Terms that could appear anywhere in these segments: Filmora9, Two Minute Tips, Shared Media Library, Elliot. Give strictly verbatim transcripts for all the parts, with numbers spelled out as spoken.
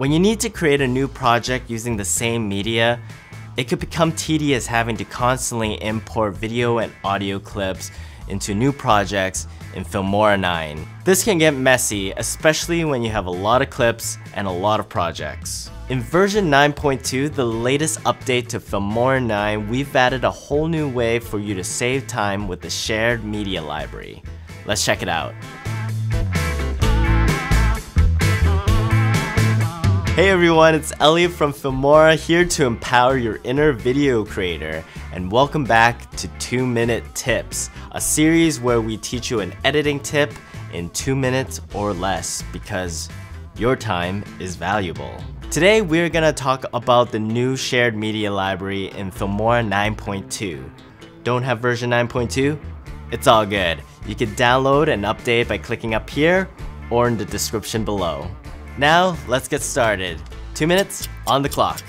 When you need to create a new project using the same media, it could become tedious having to constantly import video and audio clips into new projects in Filmora nine. This can get messy, especially when you have a lot of clips and a lot of projects. In version nine point two, the latest update to Filmora nine, we've added a whole new way for you to save time with the shared media library. Let's check it out. Hey everyone, it's Elliot from Filmora here to empower your inner video creator, and welcome back to Two Minute Tips, a series where we teach you an editing tip in two minutes or less because your time is valuable. Today we're gonna talk about the new shared media library in Filmora nine point two. Don't have version nine point two? It's all good. You can download and update by clicking up here or in the description below. Now, let's get started. Two minutes on the clock.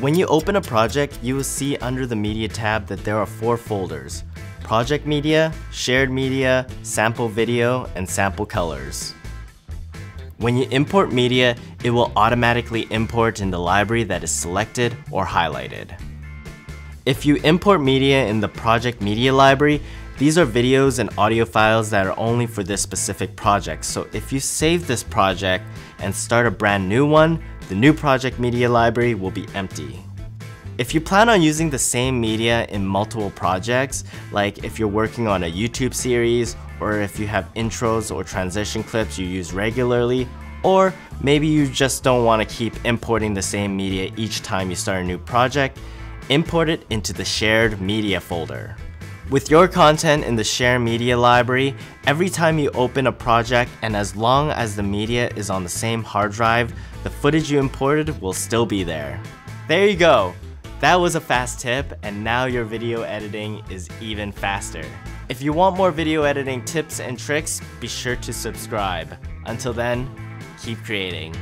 When you open a project, you will see under the Media tab that there are four folders: Project Media, Shared Media, Sample Video, and Sample Colors. When you import media, it will automatically import in the library that is selected or highlighted. If you import media in the Project Media library, these are videos and audio files that are only for this specific project. So if you save this project and start a brand new one, the new project media library will be empty. If you plan on using the same media in multiple projects, like if you're working on a YouTube series, or if you have intros or transition clips you use regularly, or maybe you just don't want to keep importing the same media each time you start a new project, import it into the shared media folder. With your content in the Share Media library, every time you open a project and as long as the media is on the same hard drive, the footage you imported will still be there. There you go! That was a fast tip, and now your video editing is even faster. If you want more video editing tips and tricks, be sure to subscribe. Until then, keep creating.